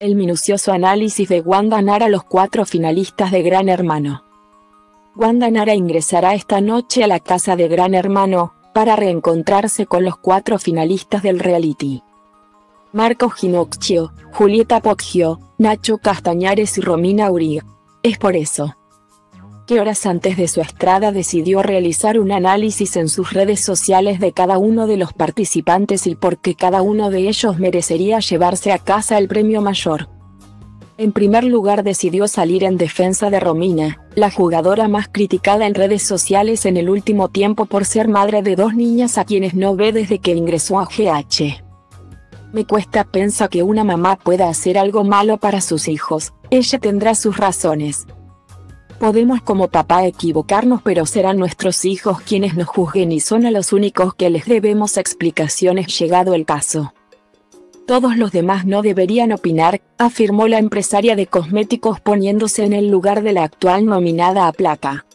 El minucioso análisis de Wanda Nara a los 4 finalistas de Gran Hermano. Wanda Nara ingresará esta noche a la casa de Gran Hermano, para reencontrarse con los 4 finalistas del reality. Marcos Ginocchio, Julieta Poggio, Nacho Castañares y Romina Uhrig. Es por eso que horas antes de su entrada decidió realizar un análisis en sus redes sociales de cada uno de los participantes y por qué cada uno de ellos merecería llevarse a casa el premio mayor. En primer lugar, decidió salir en defensa de Romina, la jugadora más criticada en redes sociales en el último tiempo por ser madre de 2 niñas a quienes no ve desde que ingresó a GH. Me cuesta pensar que una mamá pueda hacer algo malo para sus hijos, ella tendrá sus razones. Podemos como papá equivocarnos, pero serán nuestros hijos quienes nos juzguen y son a los únicos que les debemos explicaciones llegado el caso. Todos los demás no deberían opinar, afirmó la empresaria de cosméticos poniéndose en el lugar de la actual nominada a placa.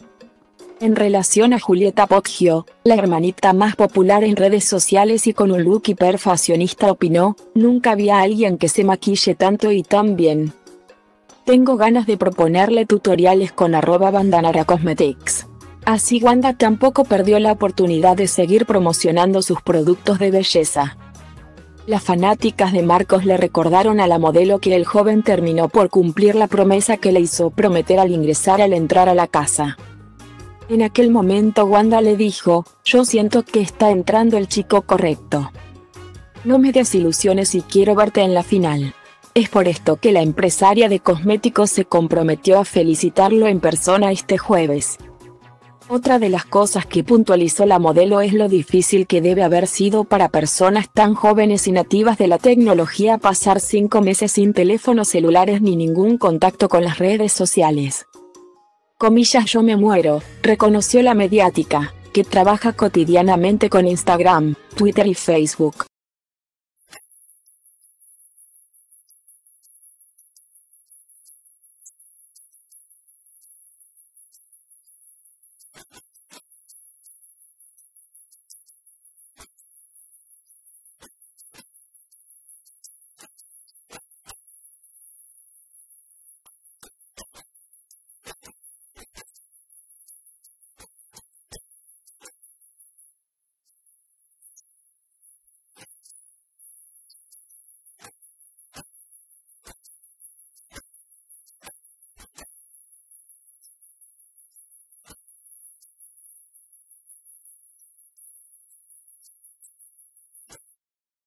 En relación a Julieta Poggio, la hermanita más popular en redes sociales y con un look hiperfashionista, opinó: nunca había alguien que se maquille tanto y tan bien. Tengo ganas de proponerle tutoriales con @bandanara cosmetics. Así Wanda tampoco perdió la oportunidad de seguir promocionando sus productos de belleza. Las fanáticas de Marcos le recordaron a la modelo que el joven terminó por cumplir la promesa que le hizo prometer al entrar a la casa. En aquel momento Wanda le dijo: yo siento que está entrando el chico correcto. No me desilusiones y quiero verte en la final. Es por esto que la empresaria de cosméticos se comprometió a felicitarlo en persona este jueves. Otra de las cosas que puntualizó la modelo es lo difícil que debe haber sido para personas tan jóvenes y nativas de la tecnología pasar 5 meses sin teléfonos celulares ni ningún contacto con las redes sociales. Comillas, yo me muero, reconoció la mediática, que trabaja cotidianamente con Instagram, Twitter y Facebook.